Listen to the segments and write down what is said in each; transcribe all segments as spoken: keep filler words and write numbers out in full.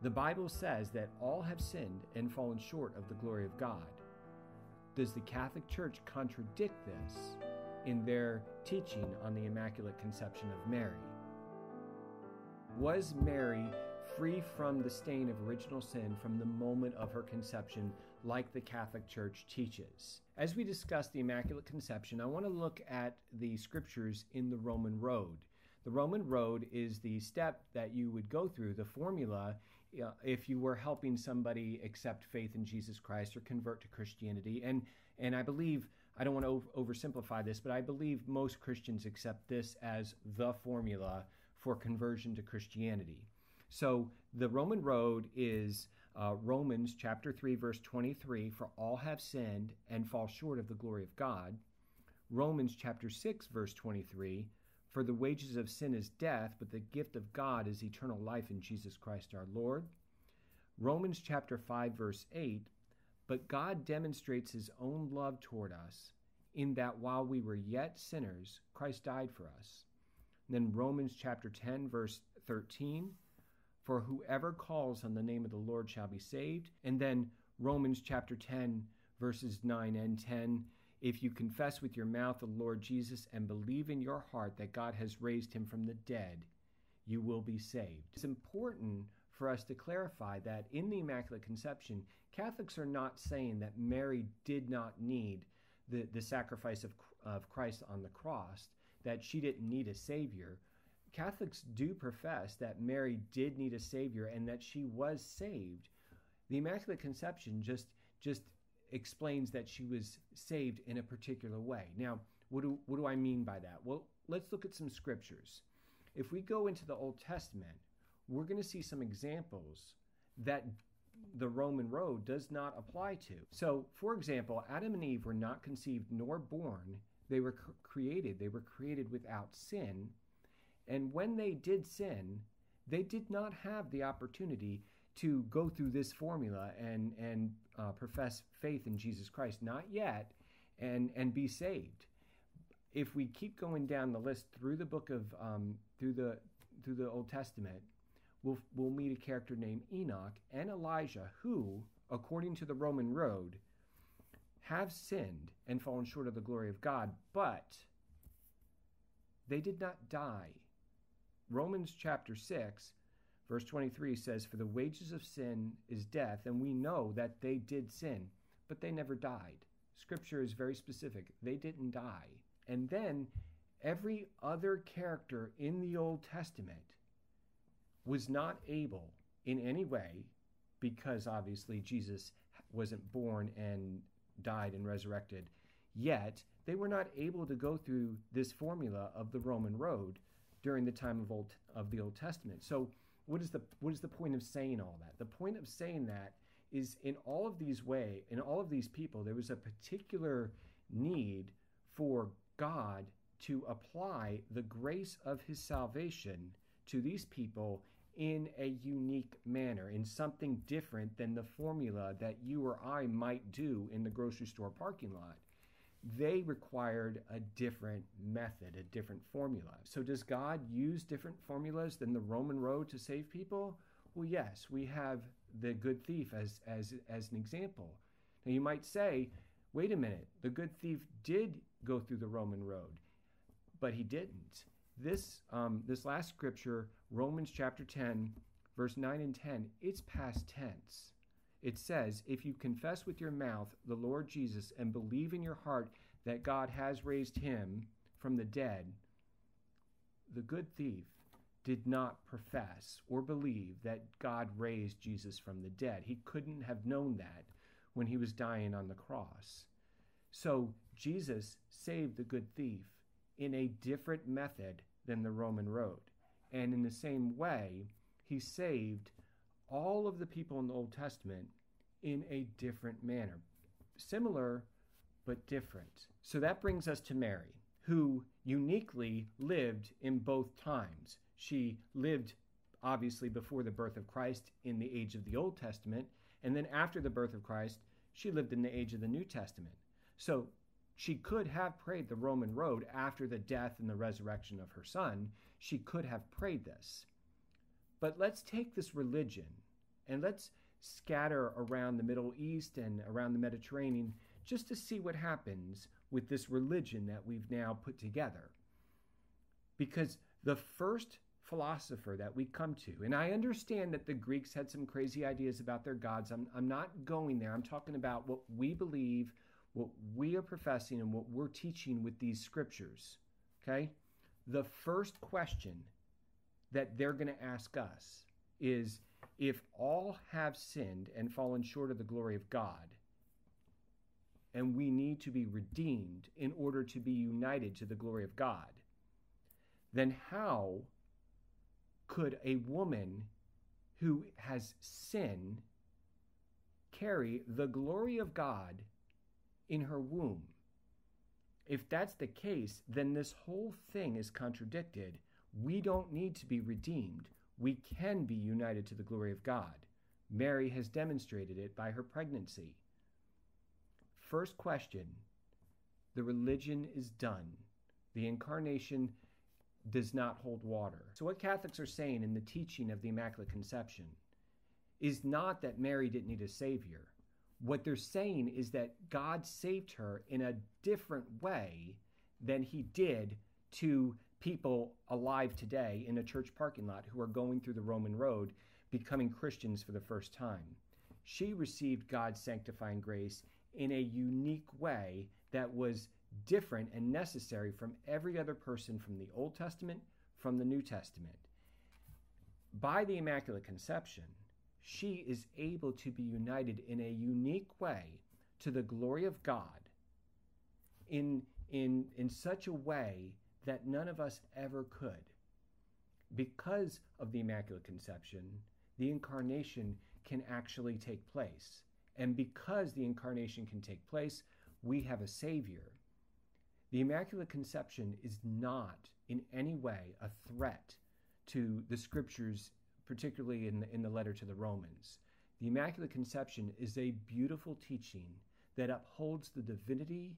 The Bible says that all have sinned and fallen short of the glory of God. Does the Catholic Church contradict this in their teaching on the Immaculate Conception of Mary? Was Mary free from the stain of original sin from the moment of her conception, like the Catholic Church teaches? As we discuss the Immaculate Conception, I want to look at the scriptures in the Roman Road. The Roman Road is the step that you would go through, the formula, uh, if you were helping somebody accept faith in Jesus Christ or convert to Christianity. And, and I believe, I don't want to oversimplify this, but I believe most Christians accept this as the formula for conversion to Christianity. So the Roman Road is uh, Romans chapter three, verse twenty-three, for all have sinned and fall short of the glory of God. Romans chapter six, verse twenty-three, for the wages of sin is death, but the gift of God is eternal life in Jesus Christ our Lord. Romans chapter five, verse eight, but God demonstrates his own love toward us in that while we were yet sinners, Christ died for us. And then Romans chapter ten, verse thirteen, for whoever calls on the name of the Lord shall be saved. And then Romans chapter ten, verses nine and ten, if you confess with your mouth the Lord Jesus and believe in your heart that God has raised him from the dead, you will be saved. It's important for us to clarify that in the Immaculate Conception, Catholics are not saying that Mary did not need the, the sacrifice of, of Christ on the cross, that she didn't need a Savior. Catholics do profess that Mary did need a Savior and that she was saved. The Immaculate Conception just, just explains that she was saved in a particular way. Now, what do, what do I mean by that? Well, let's look at some scriptures. If we go into the Old Testament, we're going to see some examples that the Roman Road does not apply to. So, for example, Adam and Eve were not conceived nor born. They were created. They were created without sin. And when they did sin, they did not have the opportunity to go through this formula and, and uh, profess faith in Jesus Christ, not yet, and, and be saved. If we keep going down the list through the book of, um, through the through the Old Testament, we'll, we'll meet a character named Enoch and Elijah who, according to the Roman Road, have sinned and fallen short of the glory of God, but they did not die. Romans chapter six, verse twenty-three says, for the wages of sin is death, and we know that they did sin, but they never died. Scripture is very specific. They didn't die. And then every other character in the Old Testament was not able in any way, because obviously Jesus wasn't born and died and resurrected, yet they were not able to go through this formula of the Roman Road during the time of old of the Old Testament. So what is the what is the point of saying all that? The point of saying that is in all of these way, in all of these people, there was a particular need for God to apply the grace of his salvation to these people in a unique manner, in something different than the formula that you or I might do in the grocery store parking lot. They required a different method, a different formula. So does God use different formulas than the Roman Road to save people? Well, yes, we have the good thief as, as, as an example. Now you might say, wait a minute, the good thief did go through the Roman Road, but he didn't. This, um, this last scripture, Romans chapter ten, verse nine and ten, it's past tense. It says, if you confess with your mouth the Lord Jesus and believe in your heart that God has raised him from the dead, the good thief did not profess or believe that God raised Jesus from the dead. He couldn't have known that when he was dying on the cross. So Jesus saved the good thief in a different method than the Roman Road. And in the same way, he saved all of the people in the Old Testament in a different manner. Similar, but different. So that brings us to Mary, who uniquely lived in both times. She lived, obviously, before the birth of Christ in the age of the Old Testament, and then after the birth of Christ, she lived in the age of the New Testament. So she could have prayed the Roman Road after the death and the resurrection of her son. She could have prayed this. But let's take this religion and let's scatter around the Middle East and around the Mediterranean just to see what happens with this religion that we've now put together. Because the first philosopher that we come to, and I understand that the Greeks had some crazy ideas about their gods. I'm, I'm not going there. I'm talking about what we believe, what we are professing, and what we're teaching with these scriptures, okay? The first question that they're going to ask us is, if all have sinned and fallen short of the glory of God, and we need to be redeemed in order to be united to the glory of God, then how could a woman who has sin carry the glory of God in her womb? If that's the case, then this whole thing is contradicted. We don't need to be redeemed. We can be united to the glory of God. Mary has demonstrated it by her pregnancy. First question, the religion is done. The incarnation does not hold water. So what Catholics are saying in the teaching of the Immaculate Conception is not that Mary didn't need a Savior. What they're saying is that God saved her in a different way than he did to people alive today in a church parking lot who are going through the Roman road, becoming Christians for the first time. She received God's sanctifying grace in a unique way that was different and necessary from every other person from the Old Testament, from the New Testament. By the Immaculate Conception, she is able to be united in a unique way to the glory of God in, in, in such a way that none of us ever could. Because of the Immaculate Conception, the Incarnation can actually take place. And because the Incarnation can take place, we have a Savior. The Immaculate Conception is not in any way a threat to the Scriptures, particularly in the, in the letter to the Romans. The Immaculate Conception is a beautiful teaching that upholds the divinity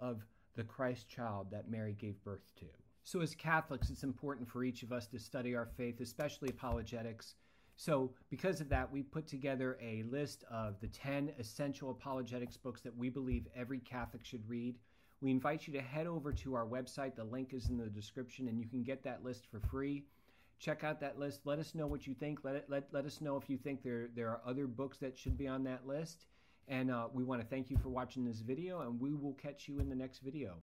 of the Christ child that Mary gave birth to. So as Catholics, it's important for each of us to study our faith, especially apologetics. So because of that, we put together a list of the ten essential apologetics books that we believe every Catholic should read. We invite you to head over to our website. The link is in the description, and you can get that list for free. Check out that list. Let us know what you think. Let, it, let, let us know if you think there, there are other books that should be on that list. And uh, we want to thank you for watching this video, and we will catch you in the next video.